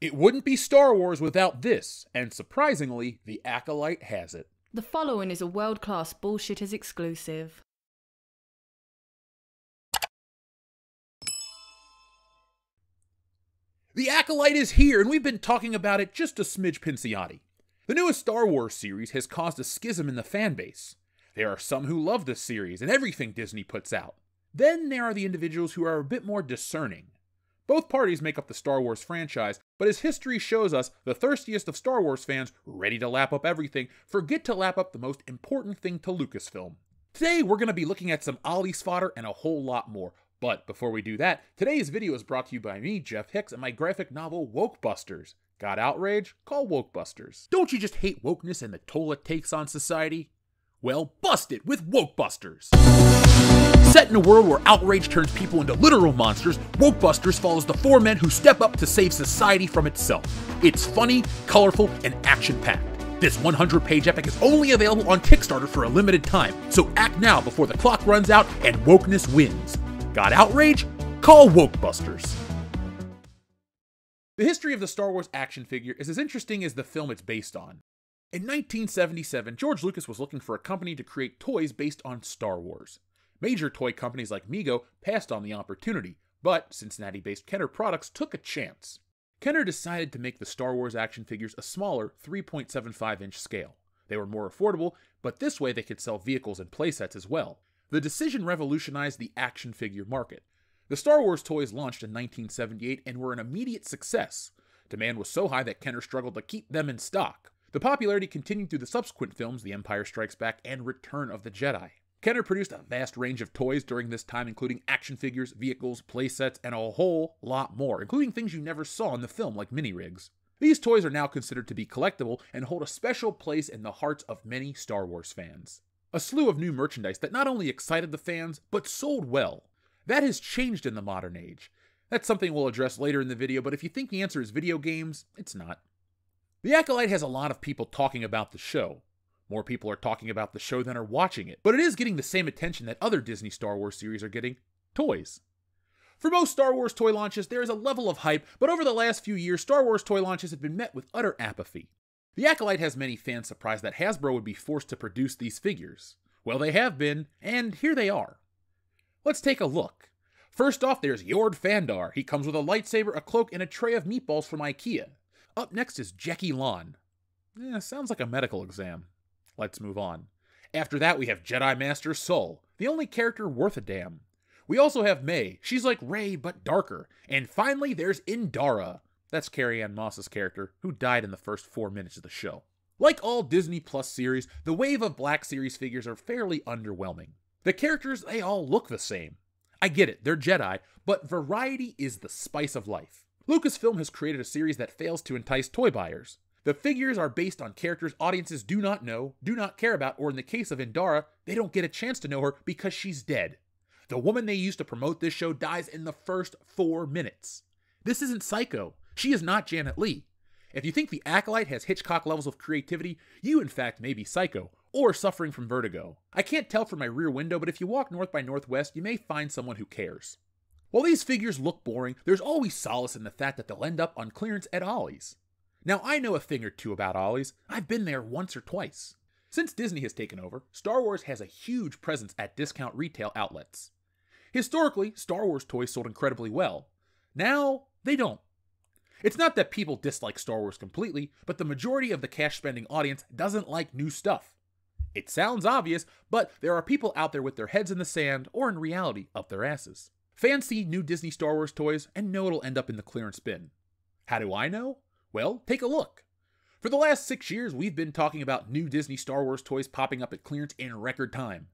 It wouldn't be Star Wars without this, and surprisingly, The Acolyte has it. The following is a world-class Bullshitters exclusive. The Acolyte is here, and we've been talking about it just a smidge pinciati. The newest Star Wars series has caused a schism in the fanbase. There are some who love this series and everything Disney puts out. Then there are the individuals who are a bit more discerning. Both parties make up the Star Wars franchise, but as history shows us, the thirstiest of Star Wars fans, ready to lap up everything, forget to lap up the most important thing to Lucasfilm. Today we're going to be looking at some Ollie's fodder and a whole lot more, but before we do that, today's video is brought to you by me, Jeff Hicks, and my graphic novel, Wokebusters. Got outrage? Call Wokebusters. Don't you just hate wokeness and the toll it takes on society? Well, bust it with Wokebusters! Set in a world where outrage turns people into literal monsters, Wokebusters follows the four men who step up to save society from itself. It's funny, colorful, and action-packed. This 100-page epic is only available on Kickstarter for a limited time, so act now before the clock runs out and wokeness wins. Got outrage? Call Wokebusters. The history of the Star Wars action figure is as interesting as the film it's based on. In 1977, George Lucas was looking for a company to create toys based on Star Wars. Major toy companies like Mego passed on the opportunity, but Cincinnati-based Kenner Products took a chance. Kenner decided to make the Star Wars action figures a smaller 3.75-inch scale. They were more affordable, but this way they could sell vehicles and playsets as well. The decision revolutionized the action figure market. The Star Wars toys launched in 1978 and were an immediate success. Demand was so high that Kenner struggled to keep them in stock. The popularity continued through the subsequent films The Empire Strikes Back and Return of the Jedi. Kenner produced a vast range of toys during this time, including action figures, vehicles, playsets, and a whole lot more, including things you never saw in the film like mini-rigs. These toys are now considered to be collectible and hold a special place in the hearts of many Star Wars fans. A slew of new merchandise that not only excited the fans, but sold well. That has changed in the modern age. That's something we'll address later in the video, but if you think the answer is video games, it's not. The Acolyte has a lot of people talking about the show. More people are talking about the show than are watching it, but it is getting the same attention that other Disney Star Wars series are getting, toys. For most Star Wars toy launches, there is a level of hype, but over the last few years, Star Wars toy launches have been met with utter apathy. The Acolyte has many fans surprised that Hasbro would be forced to produce these figures. Well, they have been, and here they are. Let's take a look. First off, there's Yord Fandar. He comes with a lightsaber, a cloak, and a tray of meatballs from IKEA. Up next is Jekki Lon. Sounds like a medical exam. Let's move on. After that, we have Jedi Master Sol, the only character worth a damn. We also have Mei. She's like Rey, but darker. And finally, there's Indara. That's Carrie Ann Moss's character, who died in the first 4 minutes of the show. Like all Disney Plus series, the wave of Black Series figures are fairly underwhelming. The characters, they all look the same. I get it, they're Jedi, but variety is the spice of life. Lucasfilm has created a series that fails to entice toy buyers. The figures are based on characters audiences do not know, do not care about, or in the case of Indara, they don't get a chance to know her because she's dead. The woman they used to promote this show dies in the first 4 minutes. This isn't Psycho. She is not Janet Leigh. If you think the Acolyte has Hitchcock levels of creativity, you in fact may be Psycho, or suffering from vertigo. I can't tell from my rear window, but if you walk north by northwest, you may find someone who cares. While these figures look boring, there's always solace in the fact that they'll end up on clearance at Ollie's. Now, I know a thing or two about Ollie's. I've been there once or twice. Since Disney has taken over, Star Wars has a huge presence at discount retail outlets. Historically, Star Wars toys sold incredibly well. Now, they don't. It's not that people dislike Star Wars completely, but the majority of the cash-spending audience doesn't like new stuff. It sounds obvious, but there are people out there with their heads in the sand, or in reality, up their asses. Fans see new Disney Star Wars toys and know it'll end up in the clearance bin. How do I know? Well, take a look. For the last 6 years, we've been talking about new Disney Star Wars toys popping up at clearance in record time.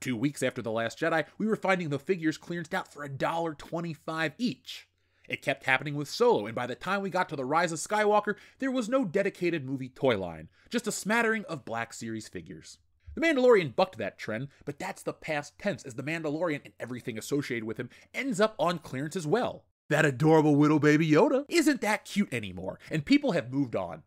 2 weeks after The Last Jedi, we were finding the figures clearanced out for $1.25 each. It kept happening with Solo, and by the time we got to The Rise of Skywalker, there was no dedicated movie toy line, just a smattering of Black Series figures. The Mandalorian bucked that trend, but that's the past tense, as The Mandalorian and everything associated with him ends up on clearance as well. That adorable little baby Yoda isn't that cute anymore, and people have moved on.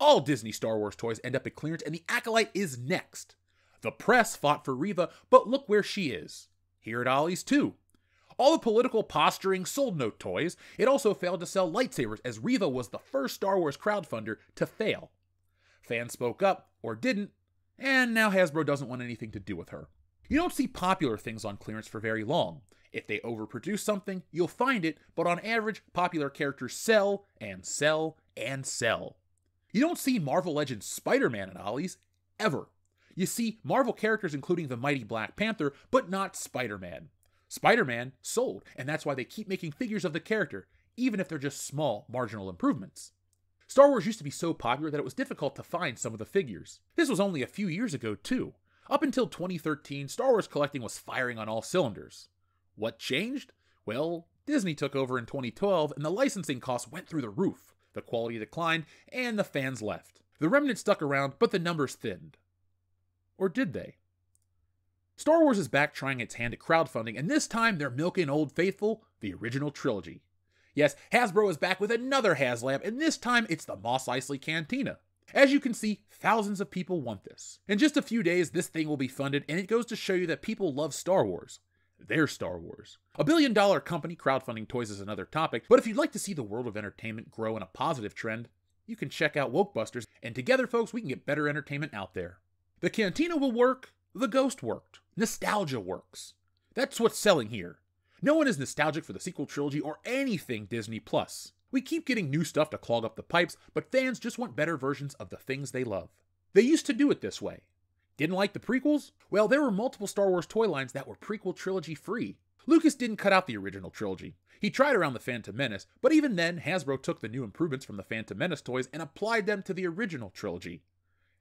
All Disney Star Wars toys end up at clearance, and the Acolyte is next. The press fought for Reva, but look where she is. Here at Ollie's, too. All the political posturing sold no toys. It also failed to sell lightsabers, as Reva was the first Star Wars crowdfunder to fail. Fans spoke up, or didn't, and now Hasbro doesn't want anything to do with her. You don't see popular things on clearance for very long. If they overproduce something, you'll find it, but on average, popular characters sell, and sell, and sell. You don't see Marvel Legends Spider-Man at Ollie's, ever. You see Marvel characters including the mighty Black Panther, but not Spider-Man. Spider-Man sold, and that's why they keep making figures of the character, even if they're just small, marginal improvements. Star Wars used to be so popular that it was difficult to find some of the figures. This was only a few years ago, too. Up until 2013, Star Wars collecting was firing on all cylinders. What changed? Well, Disney took over in 2012, and the licensing costs went through the roof. The quality declined, and the fans left. The remnants stuck around, but the numbers thinned. Or did they? Star Wars is back trying its hand at crowdfunding, and this time they're milking Old Faithful, the original trilogy. Yes, Hasbro is back with another HasLab, and this time it's the Mos Eisley Cantina. As you can see, thousands of people want this. In just a few days, this thing will be funded, and it goes to show you that people love Star Wars. Their Star Wars. A $1 billion company crowdfunding toys is another topic, but if you'd like to see the world of entertainment grow in a positive trend, you can check out Wokebusters, and together, folks, we can get better entertainment out there. The Cantina will work, the Ghost worked, nostalgia works. That's what's selling here. No one is nostalgic for the sequel trilogy or anything Disney+. We keep getting new stuff to clog up the pipes, but fans just want better versions of the things they love. They used to do it this way. Didn't like the prequels? Well, there were multiple Star Wars toy lines that were prequel trilogy free. Lucas didn't cut out the original trilogy. He tried around the Phantom Menace, but even then, Hasbro took the new improvements from the Phantom Menace toys and applied them to the original trilogy.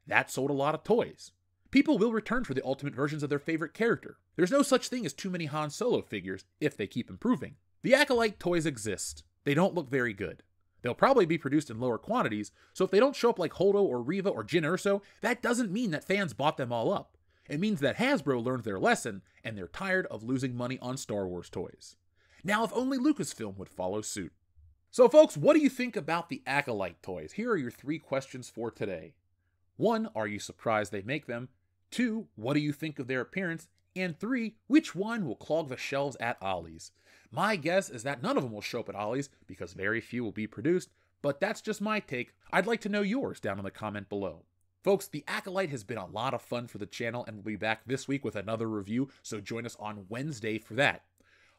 That sold a lot of toys. People will return for the ultimate versions of their favorite character. There's no such thing as too many Han Solo figures if they keep improving. The Acolyte toys exist. They don't look very good. They'll probably be produced in lower quantities, so if they don't show up like Holdo or Reva or Jyn Erso, that doesn't mean that fans bought them all up. It means that Hasbro learned their lesson, and they're tired of losing money on Star Wars toys. Now if only Lucasfilm would follow suit. So folks, what do you think about the Acolyte toys? Here are your 3 questions for today. 1. Are you surprised they make them? 2. What do you think of their appearance? And 3. Which one will clog the shelves at Ollie's? My guess is that none of them will show up at Ollie's because very few will be produced, but that's just my take. I'd like to know yours down in the comment below. Folks, The Acolyte has been a lot of fun for the channel, and we'll be back this week with another review, so join us on Wednesday for that.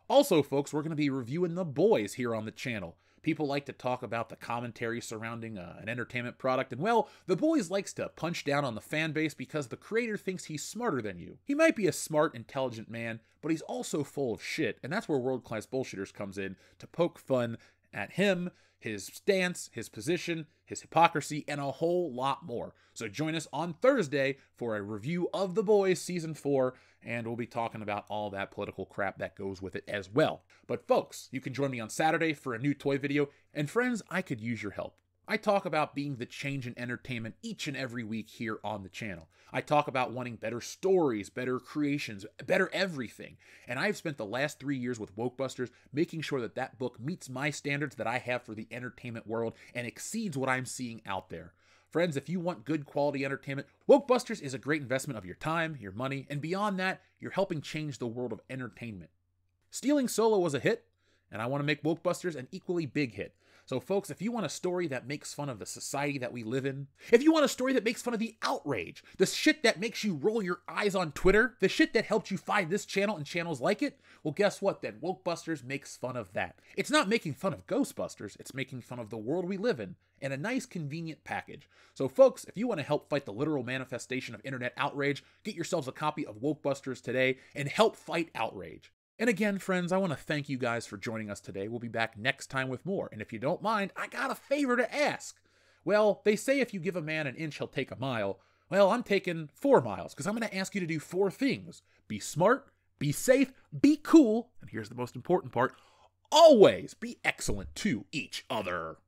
Also, folks, we're going to be reviewing The Boys here on the channel. People like to talk about the commentary surrounding an entertainment product, and well, The Boys likes to punch down on the fan base because the creator thinks he's smarter than you. He might be a smart, intelligent man, but he's also full of shit, and that's where world-class bullshitters comes in to poke fun at him, his stance, his position, his hypocrisy, and a whole lot more. So join us on Thursday for a review of The Boys Season 4, and we'll be talking about all that political crap that goes with it as well. But folks, you can join me on Saturday for a new toy video, and friends, I could use your help. I talk about being the change in entertainment each and every week here on the channel. I talk about wanting better stories, better creations, better everything. And I've spent the last 3 years with Wokebusters making sure that that book meets my standards that I have for the entertainment world and exceeds what I'm seeing out there. Friends, if you want good quality entertainment, Wokebusters is a great investment of your time, your money, and beyond that, you're helping change the world of entertainment. Stealing Solo was a hit, and I want to make Wokebusters an equally big hit. So folks, if you want a story that makes fun of the society that we live in, if you want a story that makes fun of the outrage, the shit that makes you roll your eyes on Twitter, the shit that helped you find this channel and channels like it, well guess what then, Wokebusters makes fun of that. It's not making fun of Ghostbusters, it's making fun of the world we live in a nice convenient package. So folks, if you want to help fight the literal manifestation of internet outrage, get yourselves a copy of Wokebusters today and help fight outrage. And again, friends, I want to thank you guys for joining us today. We'll be back next time with more. And if you don't mind, I got a favor to ask. Well, they say if you give a man an inch, he'll take a mile. Well, I'm taking 4 miles because I'm going to ask you to do 4 things. Be smart, be safe, be cool, and here's the most important part, always be excellent to each other.